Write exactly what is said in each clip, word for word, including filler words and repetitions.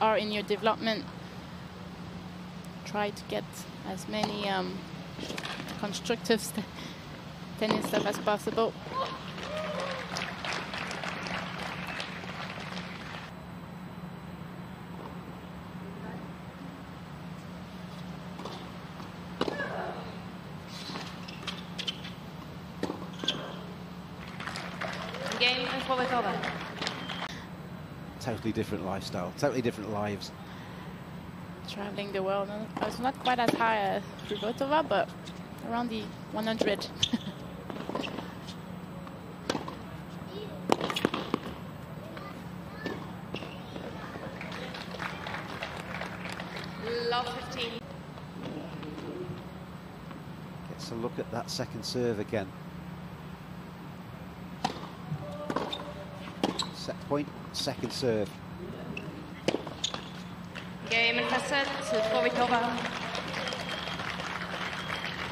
are in your development, try to get as many um, constructive st tennis stuff as possible. Game and Fruhvirtova. Totally different lifestyle, totally different lives. Traveling the world. I was not quite as high as Fruhvirtova, but around the one hundred. Love fifteen. Gets a look at that second serve again. Set point, second serve. Game and cassette to Fruhvirtova.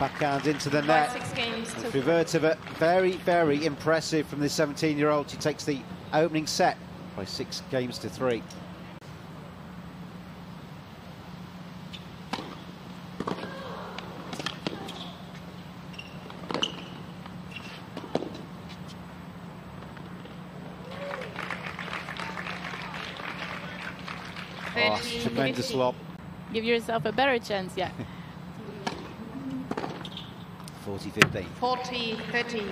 Backhand into the net. Fruhvirtova, very, very impressive from the seventeen-year-old. She takes the opening set by six games to three. Oh, tremendous lob. Give yourself a better chance, yeah. forty fifteen. forty thirteen.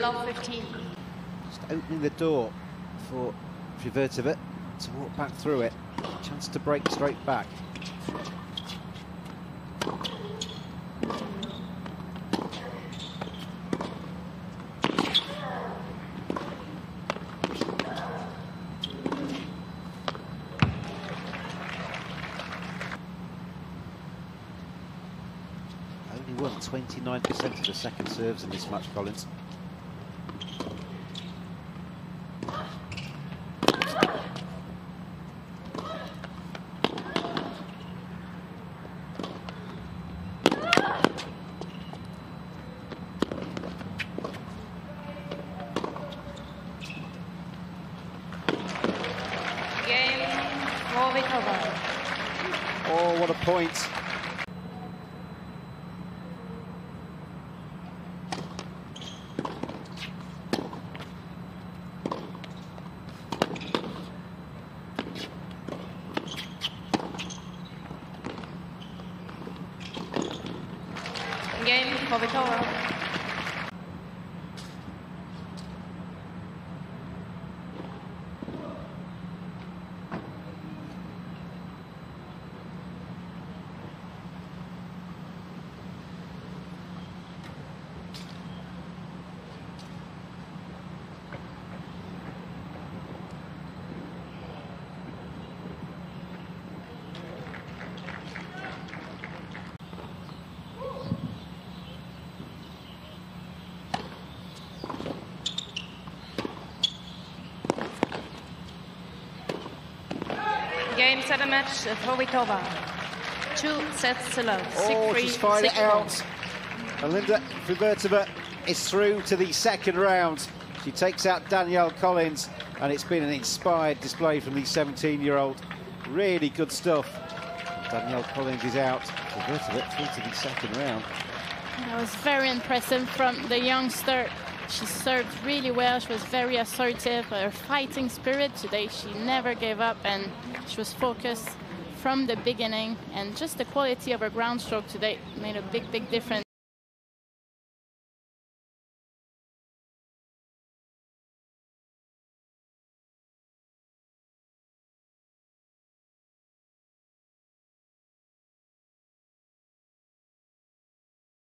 Love fifteen. Just opening the door for Fruhvirtova to walk back through it. Chance to break straight back. Only won twenty-nine percent of the second serves in this match, Collins. Game, Fruhvirtova. Oh, what a point. Game, Fruhvirtova. Game, set and match, Fruhvirtova. Two sets to love. Oh, six, she's fired it out. And Linda Fruhvirtova is through to the second round. She takes out Danielle Collins, and it's been an inspired display from the seventeen-year-old. Really good stuff. Danielle Collins is out. Fruhvirtova through to the second round. That was very impressive from the youngster. She served really well. She was very assertive. Her fighting spirit today, she never gave up, and she was focused from the beginning. And just the quality of her ground stroke today made a big, big difference.